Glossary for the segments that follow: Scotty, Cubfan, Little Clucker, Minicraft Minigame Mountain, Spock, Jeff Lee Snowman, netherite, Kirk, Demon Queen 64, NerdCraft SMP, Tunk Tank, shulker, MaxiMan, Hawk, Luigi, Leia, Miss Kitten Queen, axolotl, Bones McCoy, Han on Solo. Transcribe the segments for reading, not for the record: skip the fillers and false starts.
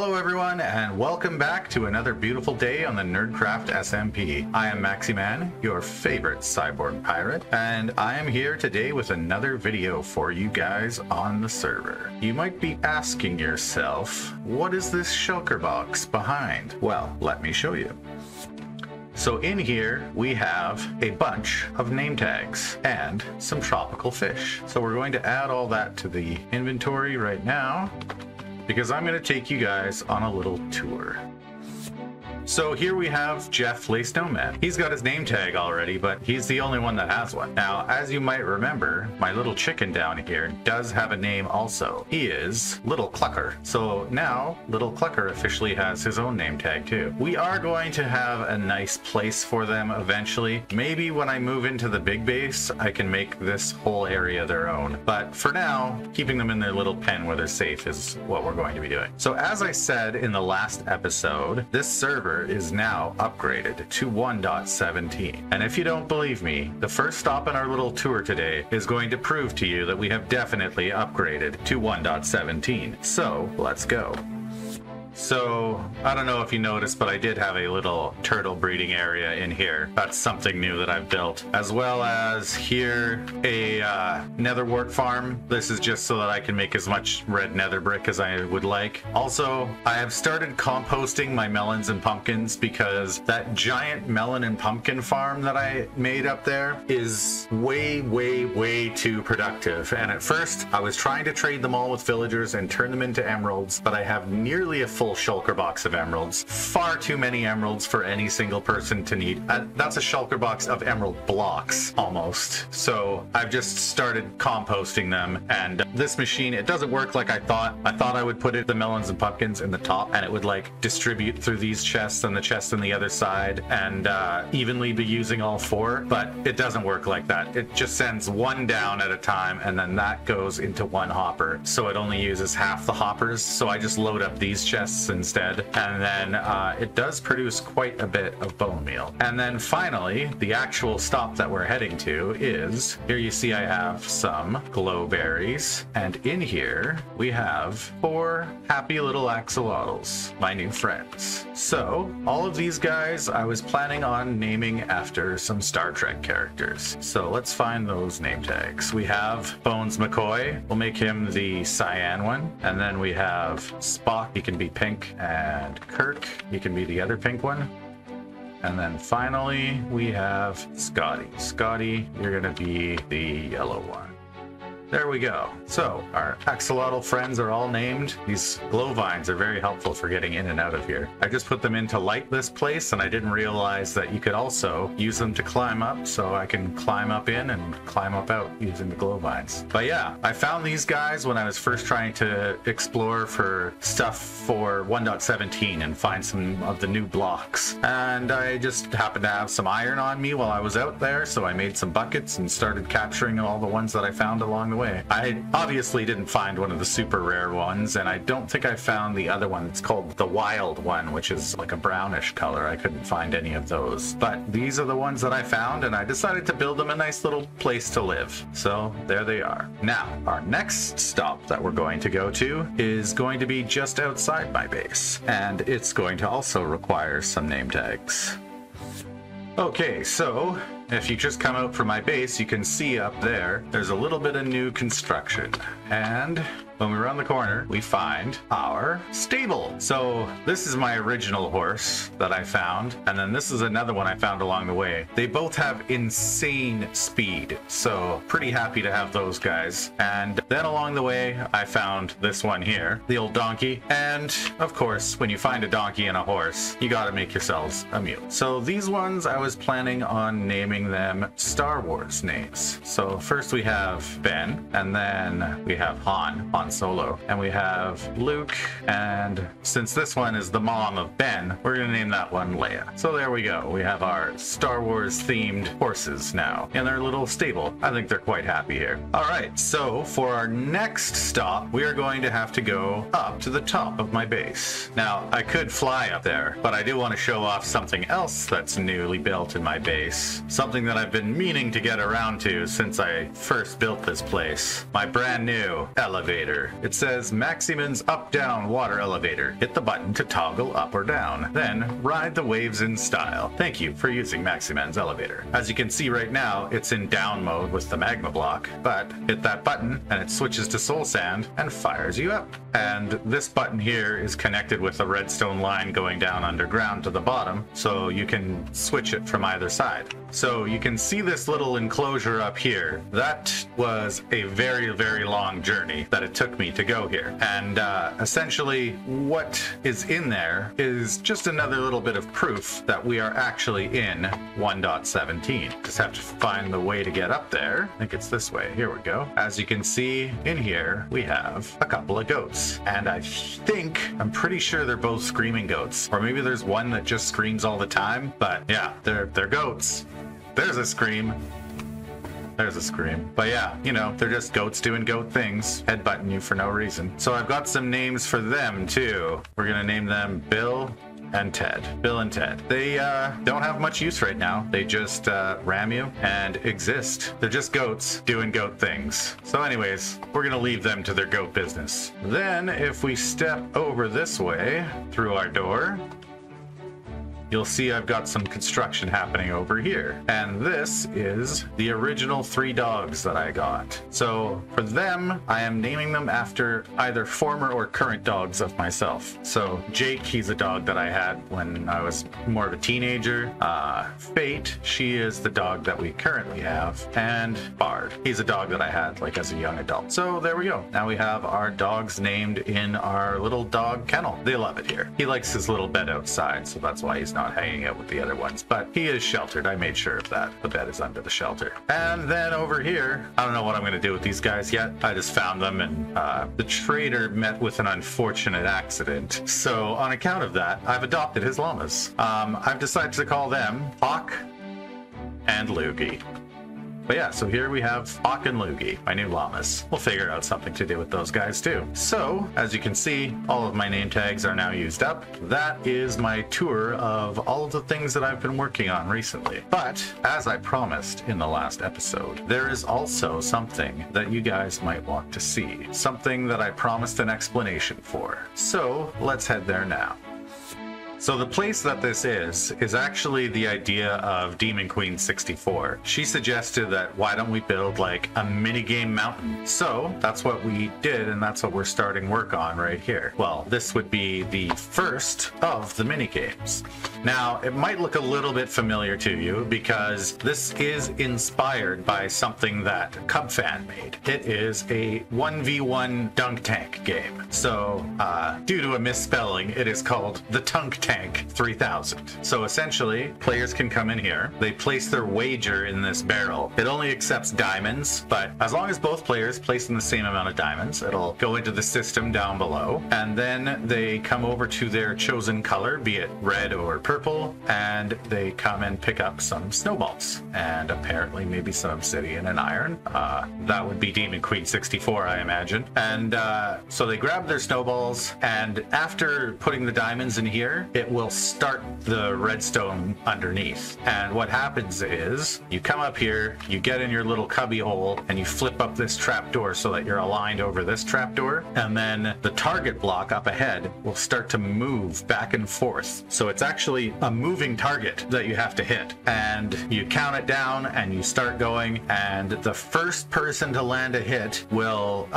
Hello everyone, and welcome back to another beautiful day on the NerdCraft SMP. I am MaxiMan, your favorite cyborg pirate, and I am here today with another video for you guys on the server. You might be asking yourself, what is this shulker box behind? Well, let me show you. So in here, we have a bunch of name tags and some tropical fish. So we're going to add all that to the inventory right now, because I'm going to take you guys on a little tour. So here we have Jeff Lee Snowman. He's got his name tag already, but he's the only one that has one. Now, as you might remember, my little chicken down here does have a name also. He is Little Clucker. So now Little Clucker officially has his own name tag too. We are going to have a nice place for them eventually. Maybe when I move into the big base, I can make this whole area their own. But for now, keeping them in their little pen where they're safe is what we're going to be doing. So as I said in the last episode, this server is now upgraded to 1.17. And if you don't believe me, the first stop in our little tour today is going to prove to you that we have definitely upgraded to 1.17. So let's go. So, I don't know if you noticed, but I did have a little turtle breeding area in here. That's something new that I've built. As well as here, a nether wart farm. This is just so that I can make as much red nether brick as I would like. Also, I have started composting my melons and pumpkins because that giant melon and pumpkin farm that I made up there is way, way, way too productive. And at first, I was trying to trade them all with villagers and turn them into emeralds, but I have nearly a full shulker box of emeralds. Far too many emeralds for any single person to need. That's a shulker box of emerald blocks, almost. So I've just started composting them, and this machine, it doesn't work like I thought. I thought I would put the melons and pumpkins in the top, and it would like distribute through these chests and the chest on the other side, and evenly be using all four, but it doesn't work like that. It just sends one down at a time, and then that goes into one hopper. So it only uses half the hoppers, so I just load up these chests instead, and then it does produce quite a bit of bone meal. And then finally, the actual stop that we're heading to is, here you see I have some glow berries, and in here we have four happy little axolotls, my new friends. So all of these guys I was planning on naming after some Star Trek characters. So let's find those name tags. We have Bones McCoy, we'll make him the cyan one, and then we have Spock, he can be pink, and Kirk, you can be the other pink one. And then finally, we have Scotty. Scotty, you're gonna be the yellow one. There we go. So our axolotl friends are all named. These glow vines are very helpful for getting in and out of here. I just put them in to light this place, and I didn't realize that you could also use them to climb up, so I can climb up in and climb up out using the glow vines. But yeah, I found these guys when I was first trying to explore for stuff for 1.17 and find some of the new blocks. And I just happened to have some iron on me while I was out there, so I made some buckets and started capturing all the ones that I found along the way. I obviously didn't find one of the super rare ones, and I don't think I found the other one. It's called the wild one, which is like a brownish color. I couldn't find any of those, but these are the ones that I found, and I decided to build them a nice little place to live. So there they are. Now, our next stop that we're going to go to is going to be just outside my base, and it's going to also require some name tags. Okay, so if you just come out from my base, you can see up there, there's a little bit of new construction. And when we round the corner, we find our stable. So this is my original horse that I found, and then this is another one I found along the way. They both have insane speed, so pretty happy to have those guys. And then along the way, I found this one here, the old donkey. And of course, when you find a donkey and a horse, you gotta make yourselves a mule. So these ones, I was planning on naming them Star Wars names. So first we have Ben, and then we have Han on Solo, and we have Luke, and since this one is the mom of Ben, we're gonna name that one Leia. So there we go, we have our Star Wars themed horses now in their little stable. I think they're quite happy here. All right, so for our next stop, we are going to have to go up to the top of my base. Now, I could fly up there, but I do want to show off something else that's newly built in my base, something that I've been meaning to get around to since I first built this place, my brand new elevator. elevator. It says MaxiMan's Up-Down Water Elevator. Hit the button to toggle up or down, then ride the waves in style. Thank you for using MaxiMan's elevator. As you can see right now, it's in down mode with the magma block, but hit that button and it switches to soul sand and fires you up. And this button here is connected with a redstone line going down underground to the bottom, so you can switch it from either side. So you can see this little enclosure up here. That was a very, very long journey that it took me to go here. And essentially what is in there is just another little bit of proof that we are actually in 1.17. Just have to find the way to get up there. I think it's this way. Here we go. As you can see in here, we have a couple of goats. And I'm pretty sure they're both screaming goats. Or maybe there's one that just screams all the time. But yeah, they're goats. There's a scream. There's a scream. But yeah, you know, they're just goats doing goat things, headbutting you for no reason. So I've got some names for them too. We're gonna name them Bill and Ted. Bill and Ted. They don't have much use right now. They just ram you and exist. They're just goats doing goat things. So anyways, we're gonna leave them to their goat business. Then if we step over this way through our door, you'll see I've got some construction happening over here. And this is the original 3 dogs that I got. So for them, I am naming them after either former or current dogs of myself. So Jake, he's a dog that I had when I was more of a teenager. Fate, she is the dog that we currently have. And Bard, he's a dog that I had like as a young adult. So there we go. Now we have our dogs named in our little dog kennel. They love it here. He likes his little bed outside, so that's why he's not hanging out with the other ones, but he is sheltered. I made sure of that. The bed is under the shelter. And then over here, I don't know what I'm going to do with these guys yet. I just found them, and the trader met with an unfortunate accident. So on account of that, I've adopted his llamas. I've decided to call them Hawk and Luigi. But yeah, so here we have Spock and Luigi, my new llamas. We'll figure out something to do with those guys too. So, as you can see, all of my name tags are now used up. That is my tour of all of the things that I've been working on recently. But, as I promised in the last episode, there is also something that you guys might want to see. Something that I promised an explanation for. So, let's head there now. So the place that this is actually the idea of Demon Queen 64. She suggested that why don't we build like a minigame mountain? So that's what we did, and that's what we're starting work on right here. Well, this would be the first of the minigames. Now, it might look a little bit familiar to you because this is inspired by something that Cubfan made. It is a 1v1 Tunk Tank game. So due to a misspelling, it is called the Tunk Tank. Tank 3000. So essentially, players can come in here. They place their wager in this barrel. It only accepts diamonds, but as long as both players place in the same amount of diamonds, it'll go into the system down below. And then they come over to their chosen color, be it red or purple, and they come and pick up some snowballs. And apparently maybe some obsidian and iron. That would be Demon Queen 64, I imagine. And so they grab their snowballs, and after putting the diamonds in here, it will start the redstone underneath. And what happens is you come up here, you get in your little cubby hole, and you flip up this trapdoor so that you're aligned over this trapdoor. And then the target block up ahead will start to move back and forth. So it's actually a moving target that you have to hit. And you count it down and you start going. And the first person to land a hit will,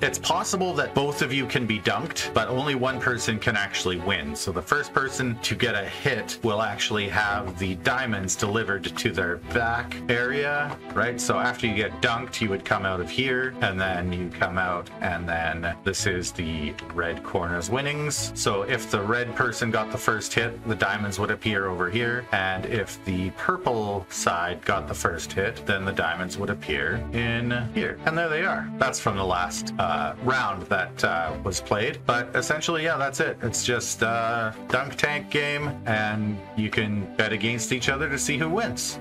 it's possible that both of you can be dunked, but only one person can actually win. So the first person to get a hit will actually have the diamonds delivered to their back area, right? So after you get dunked, you would come out of here, and then you come out, and then this is the red corner's winnings. So if the red person got the first hit, the diamonds would appear over here, and if the purple side got the first hit, then the diamonds would appear in here. And there they are. That's from the last round that was played. But essentially, yeah, that's it. It's just Tunk Tank game, and you can bet against each other to see who wins.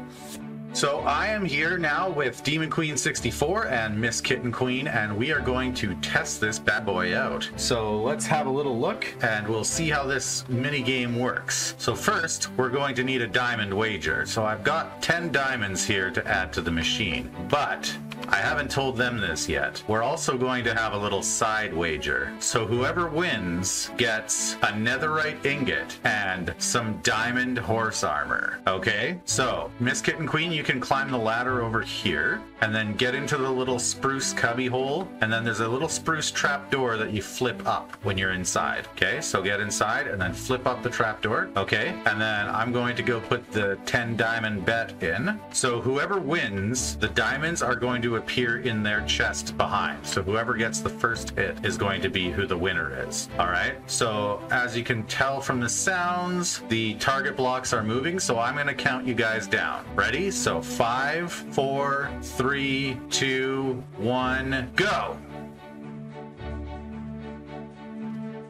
So I am here now with Demon Queen 64 and Miss Kitten Queen, and we are going to test this bad boy out. So let's have a little look, and we'll see how this mini game works. So first, we're going to need a diamond wager. So I've got 10 diamonds here to add to the machine, but I haven't told them this yet. We're also going to have a little side wager. So whoever wins gets a netherite ingot and some diamond horse armor. Okay? So, Miss Kitten Queen, you can climb the ladder over here and then get into the little spruce cubby hole, and then there's a little spruce trap door that you flip up when you're inside. Okay, so get inside and then flip up the trap door. Okay, and then I'm going to go put the 10 diamond bet in. So whoever wins, the diamonds are going to appear in their chest behind. So whoever gets the first hit is going to be who the winner is. All right, so as you can tell from the sounds, the target blocks are moving, so I'm gonna count you guys down. Ready? So 5, 4, 3, 2, 1, go!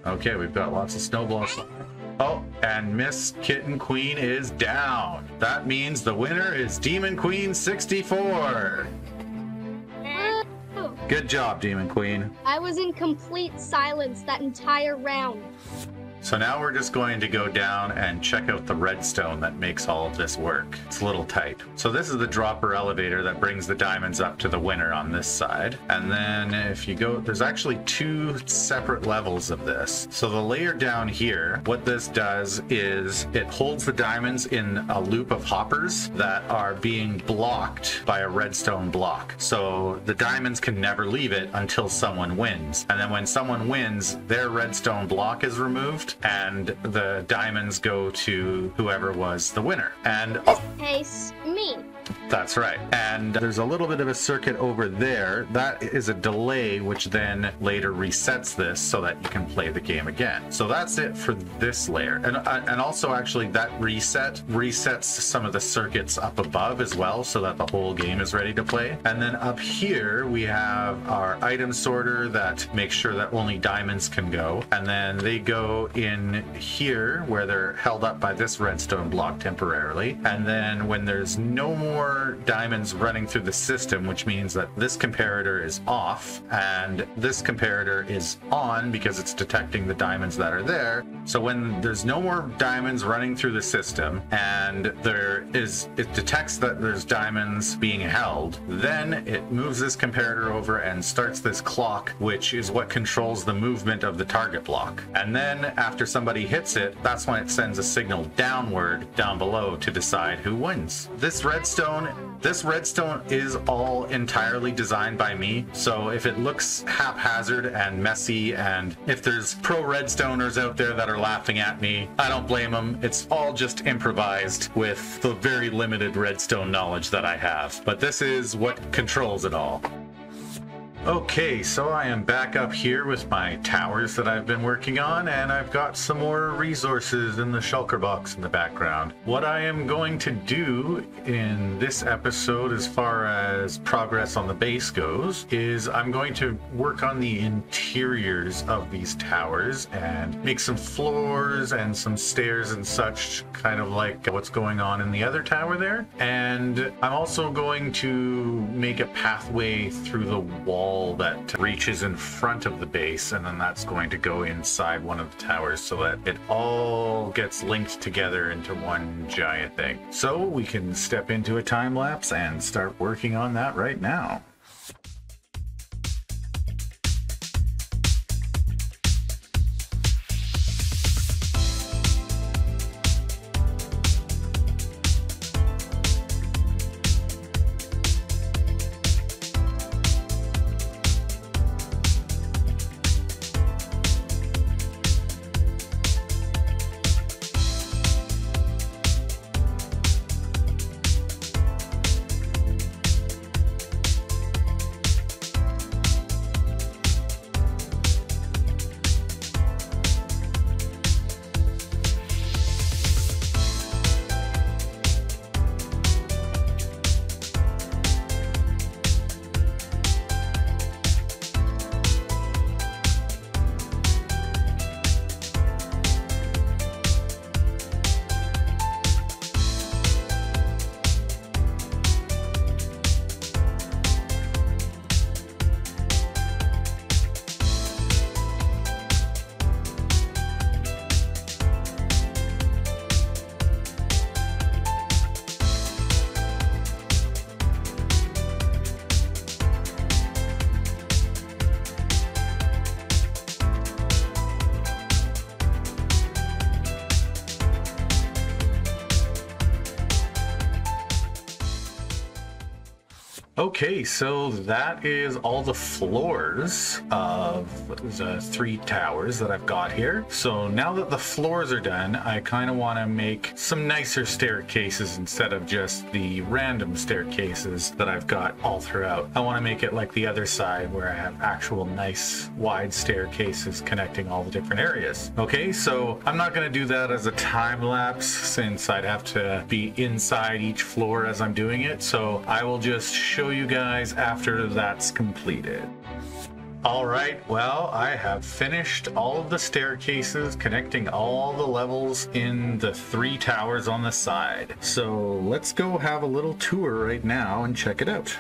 Okay, we've got lots of snowballs. Oh, and Miss Kitten Queen is down. That means the winner is Demon Queen 64. Good job, Demon Queen. I was in complete silence that entire round. So now we're just going to go down and check out the redstone that makes all of this work. It's a little tight. So this is the dropper elevator that brings the diamonds up to the winner on this side. And then if you go, there's actually 2 separate levels of this. So the layer down here, what this does is it holds the diamonds in a loop of hoppers that are being blocked by a redstone block. So the diamonds can never leave it until someone wins. And then when someone wins, their redstone block is removed, and the diamonds go to whoever was the winner. And oh, it's me. That's right. And there's a little bit of a circuit over there. That is a delay, which then later resets this so that you can play the game again. So that's it for this layer. And also, actually, that reset resets some of the circuits up above as well so that the whole game is ready to play. And then up here, we have our item sorter that makes sure that only diamonds can go. And then they go in here where they're held up by this redstone block temporarily. And then when there's no more diamonds running through the system, which means that this comparator is off and this comparator is on because it's detecting the diamonds that are there. So when there's no more diamonds running through the system and it detects that there's diamonds being held, then it moves this comparator over and starts this clock, which is what controls the movement of the target block. And then after somebody hits it, that's when it sends a signal downward down below to decide who wins. This redstone is all entirely designed by me, so if it looks haphazard and messy, and if there's pro redstoners out there that are laughing at me, I don't blame them. It's all just improvised with the very limited redstone knowledge that I have, but this is what controls it all. Okay, so I am back up here with my towers that I've been working on, and I've got some more resources in the shulker box in the background. What I am going to do in this episode, as far as progress on the base goes, is I'm going to work on the interiors of these towers and make some floors and some stairs and such, kind of like what's going on in the other tower there. And I'm also going to make a pathway through the wall that reaches in front of the base, and then that's going to go inside one of the towers so that it all gets linked together into one giant thing. So we can step into a time lapse and start working on that right now. Okay, so that is all the floors of the three towers that I've got here. So now that the floors are done, I kind of want to make some nicer staircases instead of just the random staircases that I've got all throughout. I want to make it like the other side where I have actual nice wide staircases connecting all the different areas. Okay, so I'm not going to do that as a time lapse since I'd have to be inside each floor as I'm doing it. So I will just show you guys after that's completed. All right, well, I have finished all of the staircases connecting all the levels in the three towers on the side. So let's go have a little tour right now and check it out.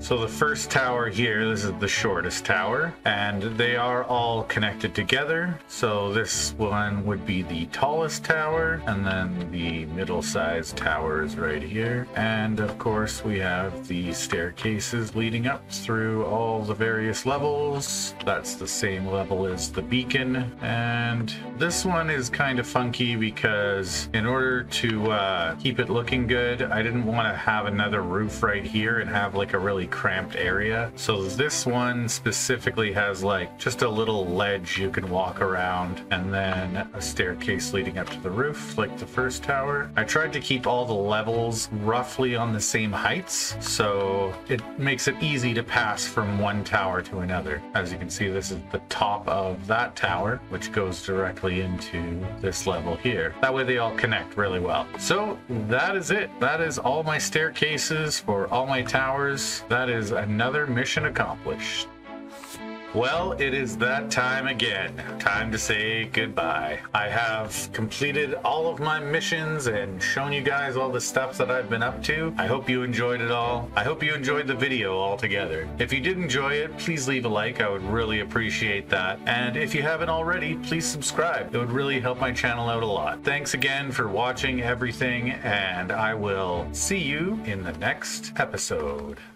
So the first tower here, this is the shortest tower, and they are all connected together. So this one would be the tallest tower, and then the middle-sized tower is right here. And of course, we have the staircases leading up through all the various levels. That's the same level as the beacon. And this one is kind of funky because in order to keep it looking good, I didn't want to have another roof right here and have like a really cramped area. So this one specifically has like just a little ledge you can walk around and then a staircase leading up to the roof like the first tower. I tried to keep all the levels roughly on the same heights, so it makes it easy to pass from one tower to another. As you can see, this is the top of that tower, which goes directly into this level here. That way they all connect really well. So that is it. That is all my staircases for all my towers. That is another mission accomplished. Well, it is that time again. Time to say goodbye. I have completed all of my missions and shown you guys all the stuff that I've been up to. I hope you enjoyed it all. I hope you enjoyed the video altogether. If you did enjoy it, please leave a like. I would really appreciate that. And if you haven't already, please subscribe. It would really help my channel out a lot. Thanks again for watching everything, and I will see you in the next episode.